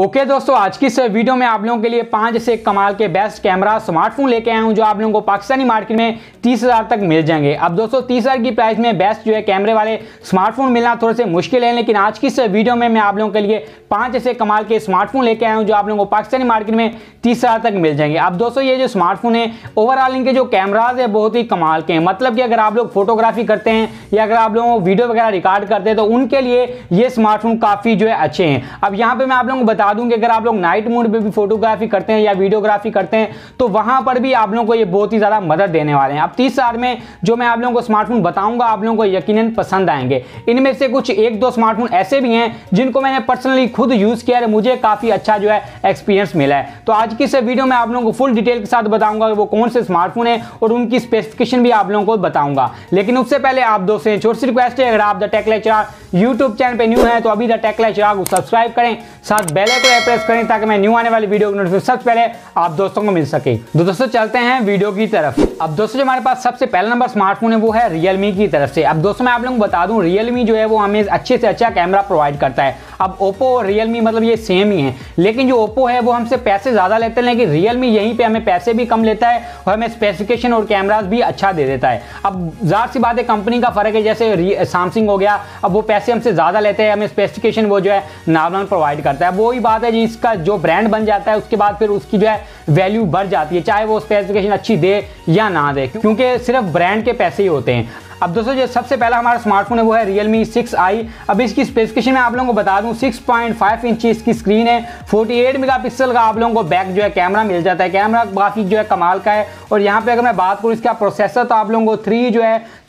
Okay दोस्तों, आज की इस वीडियो में आप लोगों के लिए 5 से कमाल के बेस्ट कैमरा स्मार्टफोन लेके आया हूं जो आप लोगों को पाकिस्तानी मार्केट में 30,000 तक मिल जाएंगे। अब दोस्तों 30,000 की प्राइस में बेस्ट जो है कैमरे वाले स्मार्टफोन मिलना थोड़े से मुश्किल है, लेकिन आज की इस वीडियो में मैं आप लोगों के लिए 5 से कमाल के स्मार्टफोन लेके आया हूँ जो आप लोगों को पाकिस्तानी मार्केट में 30,000 तक मिल जाएंगे। अब दोस्तों ये जो स्मार्टफोन है ओवरऑल इनके जो कैमराज है बहुत ही कमाल के हैं, मतलब कि अगर आप लोग फोटोग्राफी करते हैं या अगर आप लोग वीडियो वगैरह रिकॉर्ड करते हैं तो उनके लिए ये स्मार्टफोन काफ़ी जो है अच्छे हैं। अब यहाँ पर मैं आप लोगों को बता दूं कि अगर आप लोग नाइट मोड पे भी फोटोग्राफी करते हैं या वीडियोग्राफी करते हैं तो वहां पर भी आप लोगों को ये बहुत ही ज्यादा मदद देने वाले हैं। अब 30,000 में जो मैं आप लोगों को स्मार्टफोन बताऊंगा आप लोगों को यकीनन पसंद आएंगे। इनमें से कुछ 1-2 स्मार्टफोन ऐसे भी हैं जिनको मैंने पर्सनली खुद यूज किया है, मुझे काफी अच्छा जो है एक्सपीरियंस मिला है। तो आज की इस वीडियो में आप लोगों को फुल डिटेल के साथ बताऊंगा वो कौन से स्मार्टफोन है और उनकी स्पेसिफिकेशन भी आप लोगों को बताऊंगा। लेकिन उससे पहले आप दोस्तों छोटी सी रिक्वेस्ट है, अगर आप the tech lecturer YouTube channel पर न्यू है तो अभी द टेक लेक्चरर को सब्सक्राइब करें, साथ बेल आइकन प्रेस करें ताकि मैं न्यू आने वाली वीडियो की नोटिफिकेशन सबसे पहले आप दोस्तों को मिल सके। तो दोस्तों चलते हैं वीडियो की तरफ। अब दोस्तों जो हमारे पास सबसे पहला नंबर स्मार्टफोन है वो है रियलमी की तरफ से। अब दोस्तों मैं आप लोगों को बता दूं रियलमी जो है वो हमें अच्छे से अच्छा कैमरा प्रोवाइड करता है। अब ओप्पो और रियलमी मतलब ये सेम ही है, लेकिन जो ओप्पो है वो हमसे पैसे ज़्यादा लेते हैं, लेकिन रियलमी यहीं पर हमें पैसे भी कम लेता है और हमें स्पेसिफिकेशन और कैमराज भी अच्छा दे देता है। अब ज़ाहिर सी बात है कंपनी का फ़र्क है, जैसे सैमसंग हो गया अब वो पैसे हमसे ज़्यादा लेते हैं, हमें स्पेसिफिकेशन वो जो है नॉर्मल प्रोवाइड करता है। वही बात है जिसका जो ब्रांड बन जाता है उसके बाद फिर उसकी जो है वैल्यू बढ़ जाती है, चाहे वो स्पेसिफिकेशन अच्छी दे या ना दे, क्योंकि सिर्फ ब्रांड के पैसे ही होते हैं। अब दोस्तों जो सबसे पहला हमारा स्मार्टफोन है वो है Realme 6i। अब इसकी स्पेसिफिकेशन मैं आप लोगों को बता दूं 6.5 इंच इसकी स्क्रीन है, 48 मेगापिक्सल का आप लोगों को बैक जो है कैमरा मिल जाता है, कैमरा काफ़ी जो है कमाल का है। और यहाँ पे अगर मैं बात करूँ इसका प्रोसेसर तो आप लोगों को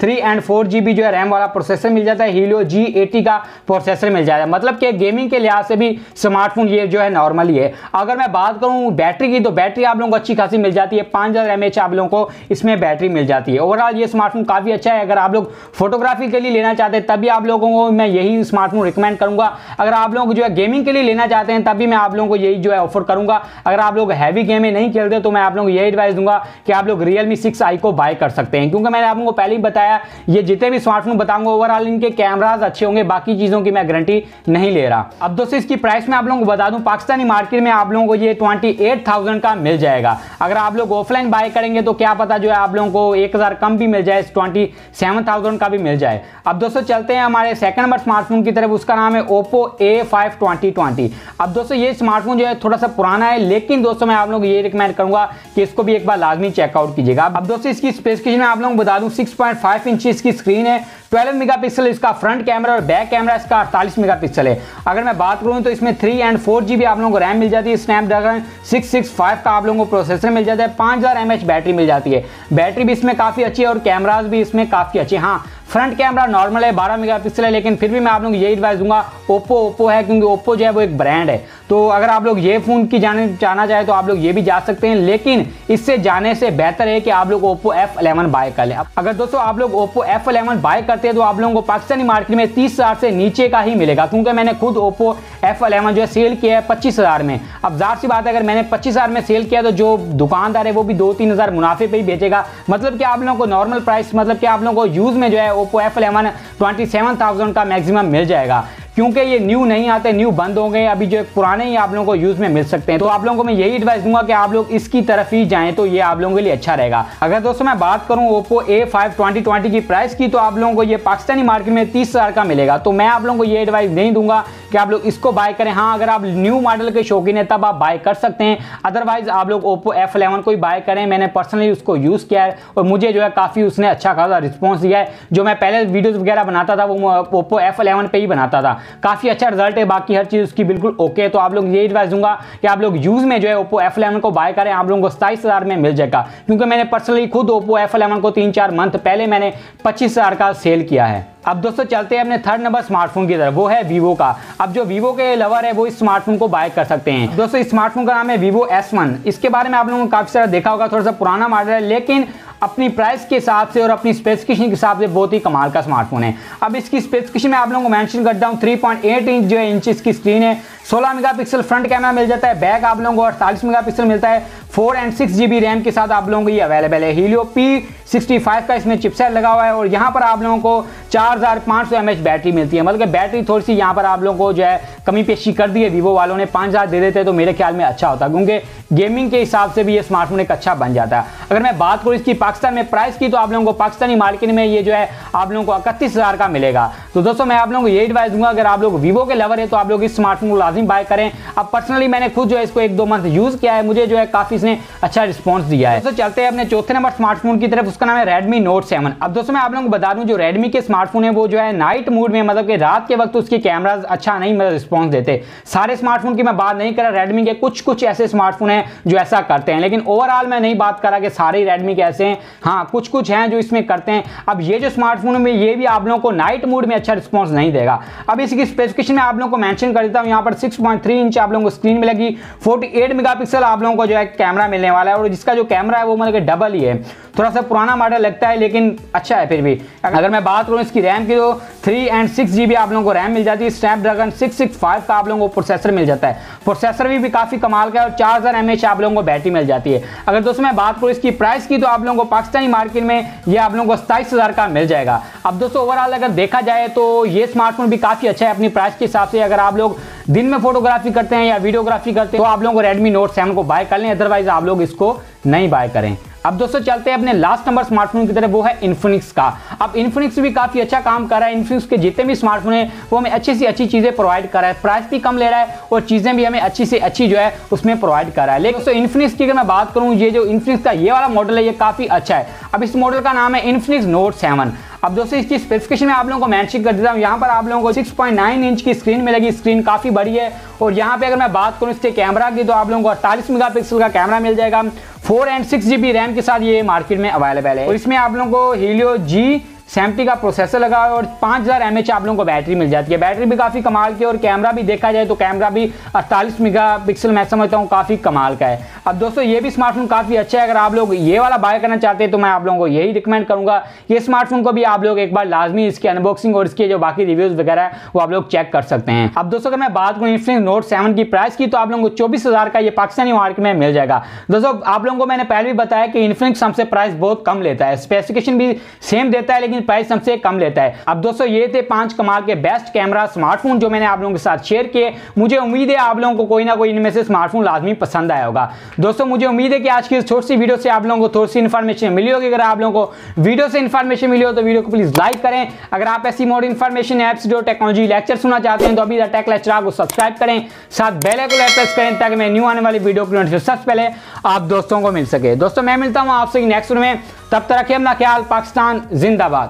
3 एंड 4 GB जो है रैम वाला प्रोसेसर मिल जाता है, हीलियो G80 का प्रोसेसर मिल जाता है, मतलब कि गेमिंग के लिहाज से भी स्मार्टफोन ये जो है नॉर्मली है। अगर मैं बात करूँ बैटरी की तो बैटरी आप लोगों को अच्छी खासी मिल जाती है, 5000 mAh आप लोगों को इसमें बैटरी मिल जाती है। ओवरऑल ये स्मार्टफोन काफ़ी अच्छा है, अगर आप लोग फोटोग्राफी के लिए लेना चाहते हैं तभी आप लोगों को मैं यही स्मार्टफोन रिकमेंड करूंगा, अगर आप लोग जो है गेमिंग के लिए लेना चाहते हैं तभी मैं आप लोगों को यही जो है ऑफर करूंगा। अगर आप लोग हैवी गेमें नहीं खेलते तो मैं आप लोगों को यही एडवाइस दूंगा कि आप लोग रियलमी 6i को बाय कर सकते हैं, क्योंकि मैंने आप लोगों को पहले ही बताया ये जितने भी स्मार्टफोन बताऊंगा ओवरऑल इनके कैमराज अच्छे होंगे, बाकी चीज़ों की मैं गारंटी नहीं ले रहा। अब दोस्तों इसकी प्राइस में आप लोगों को बता दूं पाकिस्तानी मार्केट में आप लोगों को ये 28,000 का मिल जाएगा। अगर आप लोग ऑफलाइन बाय करेंगे तो क्या पता जो है आप लोगों को 1,000 कम भी मिल जाए, 27,000 का भी मिल जाए। अब दोस्तों चलते हैं हमारे सेकंड नंबर स्मार्टफोन की तरफ, उसका नाम है Oppo A52020। अब दोस्तों ये स्मार्टफोन जो है थोड़ा सा पुराना है, लेकिन दोस्तों मैं आप लोगों को ये रिकमेंड करूंगा कि इसको भी एक बार लाजमी चेकआउट कीजिएगा। अब दोस्तों इसकी स्पेसिफिकेशन में आप लोगों को बता दूं 6.5 इंच इसकी स्क्रीन है, 12 मेगापिक्सल इसका फ्रंट कैमरा और बैक कैमरा इसका 48 मेगापिक्सल है। अगर मैं बात करूँ तो इसमें 3 एंड 4 GB आप लोगों को रैम मिल जाती है, स्नैपड्रैगन 665 का आप लोगों को प्रोसेसर मिल जाता है, 5000 mAh बैटरी मिल जाती है, बैटरी भी इसमें काफ़ी अच्छी है और कैमराज भी इसमें काफ़ी अच्छे। हाँ फ्रंट कैमरा नॉर्मल है, 12 मेगापिक्सल है, लेकिन फिर भी मैं आप लोग यही एडवाइस दूंगा ओप्पो है, क्योंकि ओप्पो जो है वो एक ब्रांड है, तो अगर आप लोग ये फ़ोन की जाना चाहे तो आप लोग ये भी जा सकते हैं, लेकिन इससे जाने से बेहतर है कि आप लोग ओप्पो F11 बाय कर लें। अगर दोस्तों आप लोग ओप्पो F11 बाय करते हैं तो आप लोगों को पाकिस्तानी मार्केट में 30,000 से नीचे का ही मिलेगा, क्योंकि मैंने खुद ओप्पो F11 जो है सेल किया है 25,000 में। अब ज़ाहिर सी बात है अगर मैंने 25,000 में सेल किया तो जो दुकानदार है वो भी 2-3 हज़ार मुनाफे पर ही बेचेगा, मतलब कि आप लोगों को नॉर्मल प्राइस, मतलब कि आप लोगों को यूज़ में जो है ओप्पो F11 27,000 का मैक्सिमम मिल जाएगा, क्योंकि ये न्यू नहीं आते, न्यू बंद हो गए, अभी जो पुराने ही आप लोगों को यूज़ में मिल सकते हैं। तो आप लोगों को मैं यही एडवाइस दूंगा कि आप लोग इसकी तरफ ही जाएं तो ये आप लोगों के लिए अच्छा रहेगा। अगर दोस्तों मैं बात करूं ओप्पो A52020 की प्राइस की तो आप लोगों को ये पाकिस्तानी मार्केट में 30,000 का मिलेगा, तो मैं आप लोगों को ये एडवाइस नहीं दूंगा कि आप लोग इसको बाय करें। हाँ अगर आप न्यू मॉडल के शौकीन हैं तब आप बाय कर सकते हैं, अदरवाइज आप लोग ओप्पो F11 को ही बाय करें। मैंने पर्सनली उसको यूज़ किया है और मुझे जो है काफ़ी उसने अच्छा खासा रिस्पॉन्स दिया है, जो मैं पहले वीडियोज़ वगैरह बनाता था वो ओप्पो F11 पर ही बनाता था, काफ़ी अच्छा रिजल्ट है, बाकी हर चीज़ उसकी बिल्कुल ओके है। तो आप लोग ये एडवाइस दूंगा कि आप लोग यूज़ में जो है ओप्पो F11 को बाय करें, आप लोगों को 27,000 में मिल जाएगा, क्योंकि मैंने पर्सनली खुद ओप्पो F11 को 3-4 मंथ पहले मैंने 25,000 का सेल किया है। अब दोस्तों चलते हैं अपने थर्ड नंबर स्मार्टफोन की तरफ, वो है वीवो का। अब जो वीवो के लवर है वो इस स्मार्टफोन को बाय कर सकते हैं। दोस्तों इस स्मार्टफोन का नाम है वीवो S1। इसके बारे में आप लोगों ने काफ़ी सारा देखा होगा, थोड़ा सा पुराना मॉडल है, लेकिन अपनी प्राइस के हिसाब से और अपनी स्पेसिफिकेशन के हिसाब से बहुत ही कमाल का स्मार्टफोन है। अब इसकी स्पेसिफिकेशन में आप लोगों को मेंशन करता हूँ 3.8 इंच जो है इंच इसकी स्क्रीन है, 16 मेगापिक्सल फ्रंट कैमरा मिल जाता है, बैक आप लोगों को 48 मेगापिक्सल मिलता है, 4 और 6 GB रैम के साथ आप लोगों को ये अवेलेबल है। हीलियो P65 का इसमें चिपसेट लगा हुआ है और यहाँ पर आप लोगों को 4500 mAh बैटरी मिलती है। मतलब बैटरी थोड़ी सी यहाँ पर आप लोगों को जो है कमी पेशी कर दी है। वीवो वालों ने 5000 दे देते तो मेरे ख्याल में अच्छा होता, क्योंकि गेमिंग के हिसाब से भी ये स्मार्टफोन एक अच्छा बन जाता है। अगर मैं बात करूँ इसकी पाकिस्तान में प्राइस की, तो आप लोगों को पाकिस्तानी मार्केट में ये जो है आप लोगों को 31000 का मिलेगा। तो दोस्तों मैं आप लोगों को ये एडवाइस दूंगा, अगर आप लोग वीवो के लवर है तो आप लोग इस स्मार्टफोन को लाजिम बाय करें। अब पर्सनली मैंने खुद जो है इसको 1-2 मंथ यूज़ किया है, मुझे जो है काफ़ी इसने अच्छा रिस्पॉन्स दिया है। दोस्तों चलते हैं अपने चौथे नंबर स्मार्टफोन की तरफ, उसका नाम है रेडमी नोट 7। अब दोस्तों मैं आप लोगों को बता दूं, जो रेडमी के स्मार्टफोन है वो जो है नाइट मोड में, मतलब कि रात के वक्त उसके कैमराज अच्छा नहीं मतलब रिस्पॉन्स देते। सारे स्मार्टफोन की मैं बात नहीं कर रहा, रेडमी के कुछ ऐसे स्मार्टफोन हैं जो ऐसा करते हैं, लेकिन ओवरऑल मैं नहीं बात कर रहा कि सारे रेडमी के ऐसे हैं। हाँ, कुछ हैं जो इसमें करते हैं। अब ये जो स्मार्टफोन में ये भी आप लोगों को नाइट मोड में अच्छा रिस्पॉन्स नहीं देगा। अब इसकी स्पेसिफिकेशन में आप लोगों को मैंशन कर देता हूँ। यहाँ पर 6.3 इंच आप लोगों को स्क्रीन मिलेगी, 48 मेगापिक्सल आप लोगों को जो है कैमरा मिलने वाला है, और जिसका जो कैमरा है वो मतलब कि डबल ही है। थोड़ा सा पुराना मॉडल लगता है लेकिन अच्छा है फिर भी। अगर मैं बात करूँ इसकी रैम की, तो 3 और 6 GB आप लोगों को रैम मिल जाती है। स्नैपड्रैगन 665 का आप लोगों को प्रोसेसर मिल जाता है, प्रोसेसर भी काफ़ी कमाल का है, और 4000 mAh आप लोगों को बैटरी मिल जाती है। अगर दोस्तों मैं बात करूँ इसकी प्राइस की, तो आप लोगों को पाकिस्तानी मार्केट में यह आप लोगों को 27000 का मिल जाएगा। अब दोस्तों ओवरऑल अगर देखा जाए तो ये स्मार्टफोन भी काफ़ी अच्छा है अपनी प्राइस के हिसाब से। अगर आप लोग दिन में फोटोग्राफी करते हैं या वीडियोग्राफी करते हैं तो आप लोगों को रेडमी नोट 7 को बाय कर लें, अदरवाइज आप लोग इसको नहीं बाय करें। अब दोस्तों चलते हैं अपने लास्ट नंबर स्मार्टफोन की तरफ, वो है इन्फिनिक्स का। अब इन्फिनिक्स भी काफ़ी अच्छा काम कर रहा है। इन्फिनिक्स के जितने भी स्मार्टफोन हैं वो हमें अच्छी से अच्छी चीज़ें प्रोवाइड कर रहा है, प्राइस भी कम ले रहा है और चीज़ें भी हमें अच्छी से अच्छी जो है उसमें प्रोवाइड कर रहा है। लेकिन दोस्तों इन्फिनिक्स की अगर मैं बात करूँ, ये जो इन्फिनिक्स का ये वाला मॉडल है ये काफ़ी अच्छा है। अब इस मॉडल का नाम है इन्फिनिक्स नोट 7। अब दोस्तों इसकी स्पेसिफिकेशन में आप लोगों को मैंशन कर देता हूँ। यहाँ पर आप लोगों को 6.9 इंच की स्क्रीन मिलेगी, स्क्रीन काफ़ी बड़ी है, और यहाँ पे अगर मैं बात करूँ इसके कैमरा की, तो आप लोगों को 48 मेगापिक्सल का कैमरा मिल जाएगा, 4 और 6 GB रैम के साथ ये मार्केट में अवेलेबल है, और इसमें आप लोगों को हीलियो G70 का प्रोसेसर लगा है, और 5000 mAh आप लोगों को बैटरी मिल जाती है। बैटरी भी काफ़ी कमाल की है, और कैमरा भी देखा जाए तो कैमरा भी 48 मेगापिक्सल मैं समझता हूँ काफ़ी कमाल का है। अब दोस्तों ये भी स्मार्टफोन काफ़ी अच्छा है, अगर आप लोग ये वाला बाय करना चाहते हैं तो मैं आप लोगों को यही रिकमेंड करूँगा। ये स्मार्टफोन को भी आप लोग एक बार लाजमी इसकी अनबॉक्सिंग और इसके जो बाकी रिव्यूज़ वगैरह है वो आप लोग चेक कर सकते हैं। अब दोस्तों अगर मैं बात करूँ इन्फिनिक्स नोट 7 की प्राइस की, तो आप लोगों को 24000 का ये पाकिस्तानी मार्केट में मिल जाएगा। दोस्तों आप लोगों को मैंने पहले भी बताया कि इन्फिनिक्स हमसे प्राइस बहुत कम लेता है, स्पेसिफिकेशन भी सेम देता है लेकिन प्राइस हमसे कम लेता है। अब दोस्तों ये थे 5 कमाल के बेस्ट कैमरा स्मार्टफोन जो मैंने आप लोगों के साथ शेयर किए। मुझे उम्मीद है आप लोगों को कोई ना कोई इनमें से स्मार्टफोन लाजमी पसंद आया होगा। दोस्तों मुझे उम्मीद है कि आज की इस छोटी सी वीडियो से आप लोगों को थोड़ी सी इन्फॉर्मेशन मिली होगी। अगर आप लोगों को वीडियो से इन्फॉर्मेशन मिली हो तो वीडियो को प्लीज लाइक करें। अगर आप ऐसी मोर इन्फॉर्मेशन एप्स जो टेक्नोलॉजी लेक्चर सुनना चाहते हैं तो अभी टेक लेक्चर को सब्सक्राइब करें, साथ बेल आइकन प्रेस करें ताकि मैं न्यू आने वाली वीडियो की नोटिफिकेशन सबसे पहले आप दोस्तों को मिल सके। दोस्तों मैं मिलता हूँ आपसे नेक्स्ट वीडियो में, तब तक रखिए अपना ख्याल। पाकिस्तान जिंदाबाद।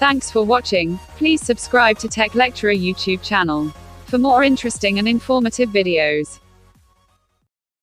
Thanks for watching. Please subscribe to Tech Lecturer YouTube channel for more interesting and informative videos.